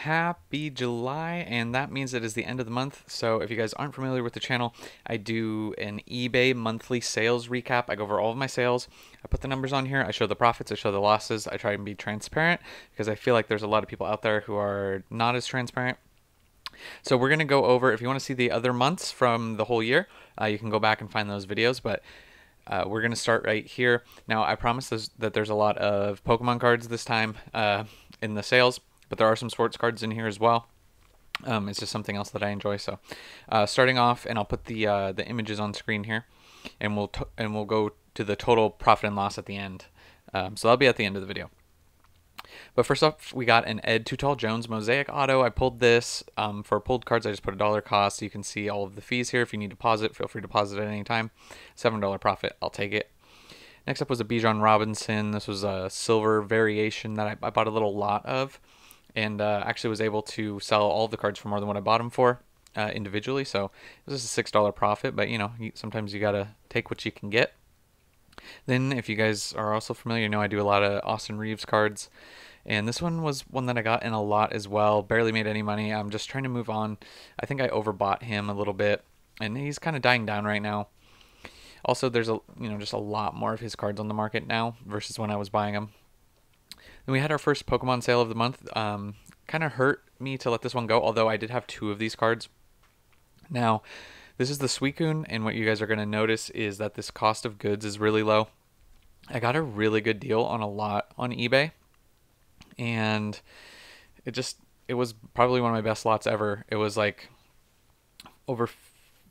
Happy July, and that means it is the end of the month. So if you guys aren't familiar with the channel, I do an eBay monthly sales recap. I go over all of my sales, I put the numbers on here, I show the profits, I show the losses, I try and be transparent because I feel like there's a lot of people out there who are not as transparent. So we're going to go over, if you want to see the other months from the whole year, you can go back and find those videos, but we're going to start right here. Now, I promise that there's a lot of Pokemon cards this time in the sales, but there are some sports cards in here as well. It's just something else that I enjoy. So starting off, and I'll put the images on screen here, and we'll go to the total profit and loss at the end. So that'll be at the end of the video. But first off, we got an Ed Too Tall Jones Mosaic Auto. I pulled this for pulled cards. I just put $1 cost. So you can see all of the fees here. If you need to pause it, feel free to pause it at any time. $7 profit. I'll take it. Next up was a Bijan Robinson. This was a silver variation that I bought a little lot of, and actually was able to sell all the cards for more than what I bought them for individually. So it was just a $6 profit, but you know, sometimes you gotta take what you can get. Then if you guys are also familiar, you know I do a lot of Austin Reaves cards, and this one was one that I got in a lot as well. Barely made any money. I'm just trying to move on. I think I overbought him a little bit, and he's kind of dying down right now. Also, there's a just a lot more of his cards on the market now versus when I was buying them. Then we had our first Pokemon sale of the month. Kind of hurt me to let this one go, although I did have two of these cards. Now, this is the Suicune, and what you guys are going to notice is that this cost of goods is really low. I got a really good deal on a lot on eBay, and it was probably one of my best lots ever. It was like over,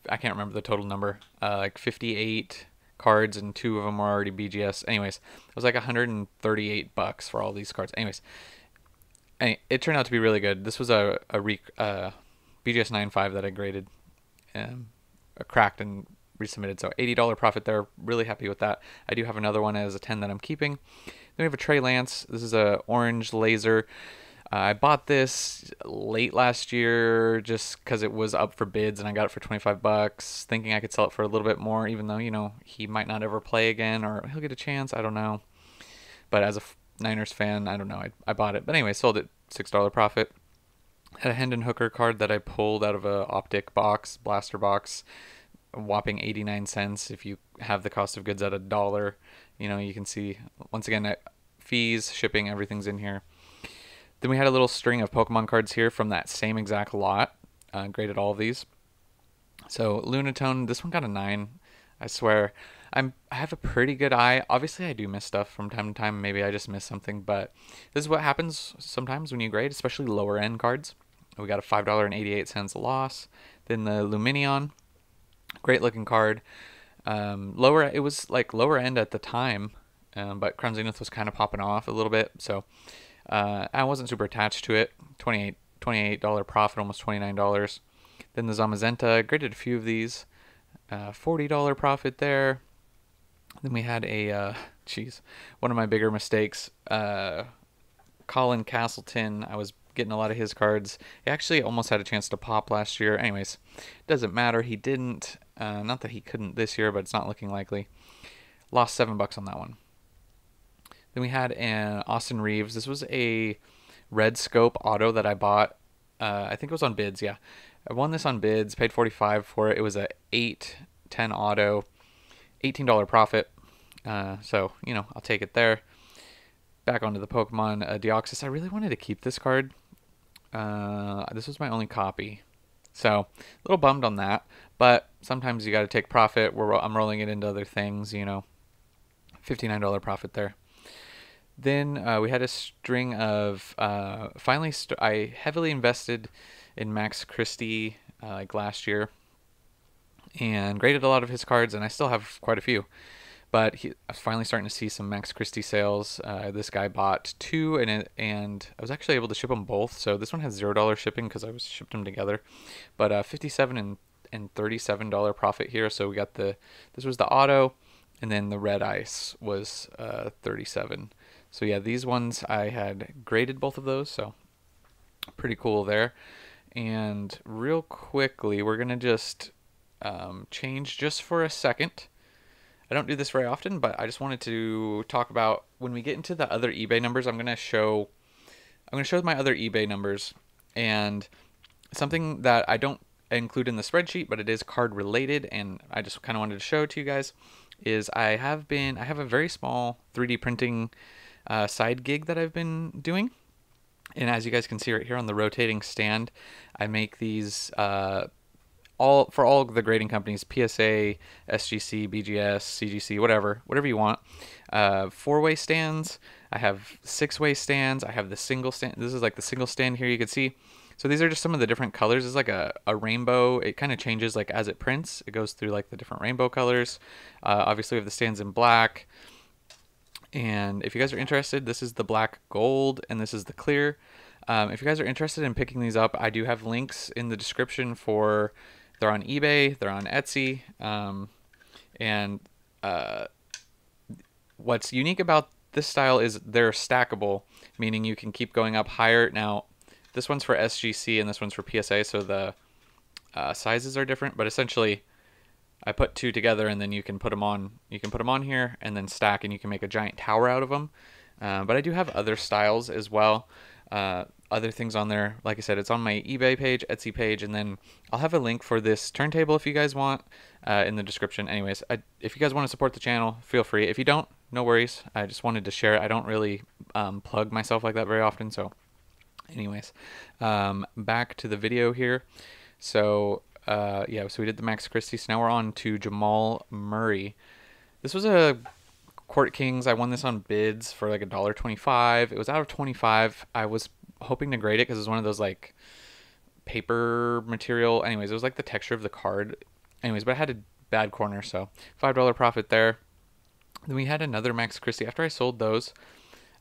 I can't remember the total number, like 58 cards, and two of them were already BGS. Anyways, it was like 138 bucks for all these cards. Anyways, it turned out to be really good. This was a BGS 9.5 that I graded, cracked, and resubmitted. So $80 profit there. Really happy with that. I do have another one as a 10 that I'm keeping. Then we have a Trey Lance. This is a orange laser. I bought this late last year just because it was up for bids, and I got it for 25 bucks, thinking I could sell it for a little bit more, even though, you know, he might not ever play again, or he'll get a chance. I don't know. But as a Niners fan, I don't know. I bought it. But anyway, sold it. $6 profit. Had a Hendon Hooker card that I pulled out of a optic box, blaster box, a whopping 89 cents. If you have the cost of goods at $1, you know, you can see, once again, fees, shipping, everything's in here. Then we had a little string of Pokemon cards here from that same exact lot. Graded all of these. So Lunatone, this one got a 9. I swear, I have a pretty good eye. Obviously, I do miss stuff from time to time. Maybe I just miss something, but this is what happens sometimes when you grade, especially lower end cards. We got a $5.88 loss. Then the Lumineon, great looking card. It was like lower end at the time, but Crown Zenith was kind of popping off a little bit, so I wasn't super attached to it. $28 profit, almost $29. Then the Zamazenta, graded a few of these. $40 profit there. Then we had a one of my bigger mistakes. Colin Castleton. I was getting a lot of his cards. He actually almost had a chance to pop last year. Anyways, doesn't matter. He didn't. Not that he couldn't this year, but it's not looking likely. Lost $7 on that one. Then we had an Austin Reaves. This was a red scope auto that I bought. I think it was on bids. Yeah, I won this on bids. Paid $45 for it. It was a 8/10 auto, $18 profit. So you know, I'll take it there. Back onto the Pokemon Deoxys. I really wanted to keep this card. This was my only copy, so a little bummed on that. But sometimes you got to take profit. I'm rolling it into other things. You know, $59 profit there. Then we had a string of, I heavily invested in Max Christie like last year, and graded a lot of his cards, and I still have quite a few. But I was finally starting to see some Max Christie sales. This guy bought two, and I was actually able to ship them both. So this one has $0 shipping because I was shipped them together. But $57 and $37 profit here. So we got this was the auto, and then the red ice was $37. So yeah, these ones I had graded both of those, so pretty cool there. And real quickly, we're gonna just change just for a second. I don't do this very often, but I just wanted to talk about when we get into the other eBay numbers. I'm gonna show my other eBay numbers And something that I don't include in the spreadsheet, but it is card related, and I just kind of wanted to show it to you guys, is I have a very small 3D printing side gig that I've been doing. And as you guys can see right here on the rotating stand, I make these for all the grading companies, PSA, SGC, BGS, CGC, whatever you want. Four-way stands. I have six-way stands. I have the single stand. This is like the single stand here you can see. So these are just some of the different colors. It's like a rainbow. It kind of changes like as it prints. It goes through like the different rainbow colors. Obviously we have the stands in black. And if you guys are interested, this is the black gold and this is the clear. If you guys are interested in picking these up, I do have links in the description for, they're on eBay, they're on Etsy. What's unique about this style is they're stackable, meaning you can keep going up higher. Now, this one's for SGC and this one's for PSA, so the sizes are different, but essentially, I put two together and then you can put them on. You can put them on here and then stack, and you can make a giant tower out of them. But I do have other styles as well, other things on there. Like I said, it's on my eBay page, Etsy page, and then I'll have a link for this turntable if you guys want in the description. Anyways, if you guys want to support the channel, feel free. If you don't, no worries. I just wanted to share it. I don't really plug myself like that very often. So, anyways, back to the video here. So. So we did the Max Christie, so now we're on to Jamal Murray. This was a Court Kings. I won this on bids for like $1.25. It was out of 25. I was hoping to grade it because it was one of those like paper material. Anyways, it was like the texture of the card. Anyways, but I had a bad corner, so $5 profit there. Then we had another Max Christie. After I sold those,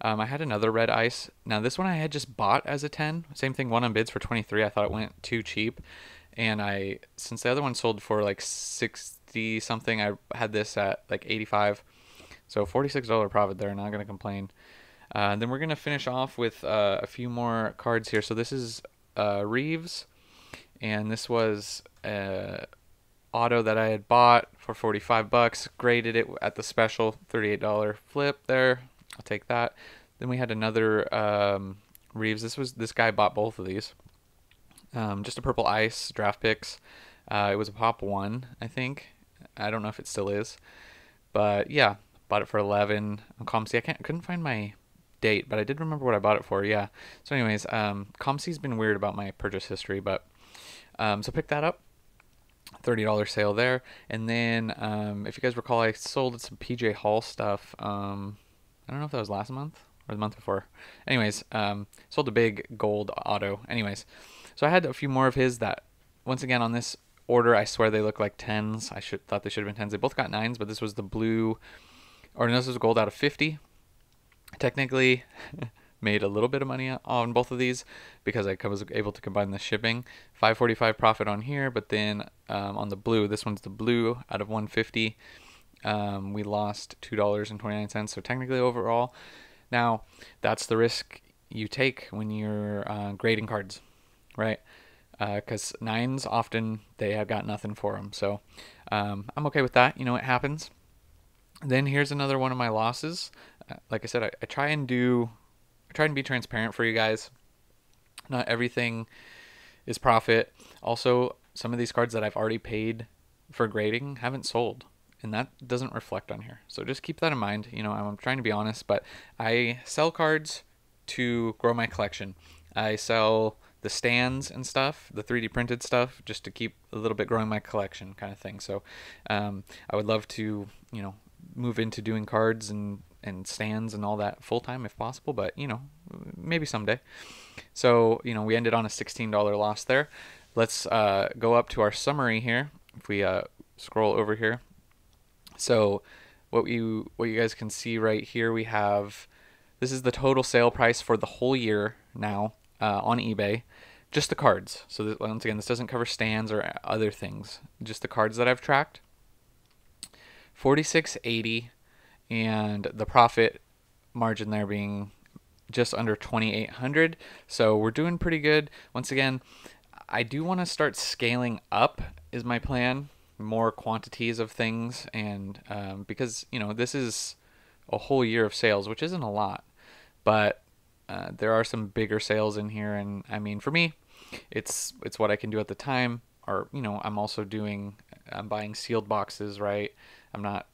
I had another red ice. Now this one I had just bought as a 10. Same thing, won on bids for 23. I thought it went too cheap. And since the other one sold for like 60 something, I had this at like 85. So $46 profit there, not going to complain. Then we're going to finish off with a few more cards here. So this is Reaves, and this was an auto that I had bought for 45 bucks, graded it at the special, $38 flip there. I'll take that. Then we had another Reaves. This guy bought both of these. Just a purple ice draft picks. It was a pop one, I think. I don't know if it still is, but yeah, bought it for 11 on ComC. I couldn't find my date, but I did remember what I bought it for. Yeah. So anyways, ComC's been weird about my purchase history, but so pick that up. $30 sale there. And then if you guys recall, I sold some PJ Hall stuff. I don't know if that was last month or the month before. Anyways, sold a big gold auto. Anyways. So I had a few more of his that, once again, on this order, I swear they look like 10s. I thought they should have been 10s. They both got 9s, but this was the blue, or no, this was gold out of 50. I technically made a little bit of money on both of these because I was able to combine the shipping. $5.45 profit on here, but then on the blue, this one's the blue out of 150. We lost $2.29, so technically overall. Now, that's the risk you take when you're grading cards. Right, because 9s often they have got nothing for them, so I'm okay with that. You know, it happens. Then here's another one of my losses. Like I said, I try and be transparent for you guys. Not everything is profit. Also, some of these cards that I've already paid for grading haven't sold, and that doesn't reflect on here. So just keep that in mind. You know, I'm trying to be honest, but I sell cards to grow my collection. I sell the stands and stuff, the 3D printed stuff, just to keep a little bit growing my collection kind of thing. So I would love to, you know, move into doing cards and stands and all that full time if possible, but you know, maybe someday. So, you know, we ended on a $16 loss there. Let's go up to our summary here. If we scroll over here. So what you guys can see right here, we have, this is the total sale price for the whole year now. On eBay, just the cards. So that, once again, this doesn't cover stands or other things, just the cards that I've tracked. $46.80, and the profit margin there being just under $2,800. So we're doing pretty good. Once again, I do want to start scaling up is my plan, more quantities of things, and because, you know, this is a whole year of sales, which isn't a lot, but there are some bigger sales in here, and I mean, for me, it's what I can do at the time. Or, you know, I'm buying sealed boxes, right? I'm not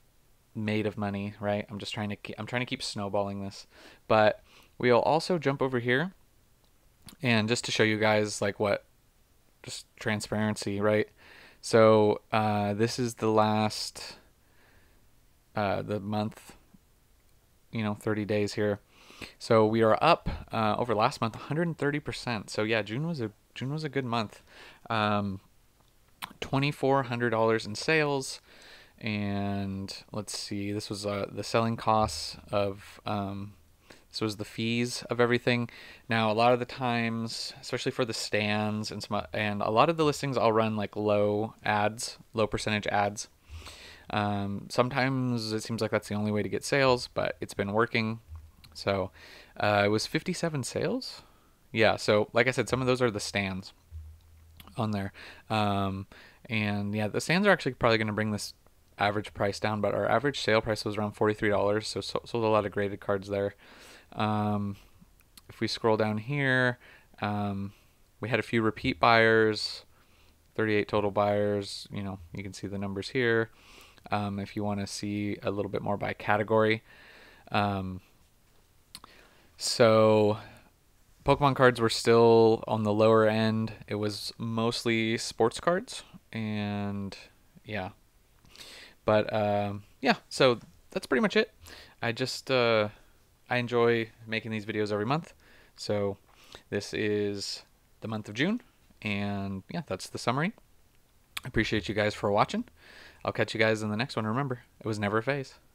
made of money, right? I'm trying to keep snowballing this. But we'll also jump over here, and just to show you guys like what, just transparency, right? So this is the last, the month, you know, 30 days here. So we are up over last month 130%. So yeah, June was a good month. $2,400 in sales, and let's see, this was the selling costs of this was the fees of everything. Now a lot of the times, especially for the stands and some, and a lot of the listings, I'll run like low ads, low percentage ads. Sometimes it seems like that's the only way to get sales, but it's been working. So it was 57 sales. Yeah, so like I said, some of those are the stands on there. And yeah, the stands are actually probably going to bring this average price down, but our average sale price was around $43, so sold a lot of graded cards there. If we scroll down here, we had a few repeat buyers, 38 total buyers. You know, you can see the numbers here. If you want to see a little bit more by category. So Pokemon cards were still on the lower end. It was mostly sports cards, and yeah. But yeah, so that's pretty much it. I just I enjoy making these videos every month. So this is the month of June, and yeah, that's the summary. I appreciate you guys for watching. I'll catch you guys in the next one. Remember, it was never a phase.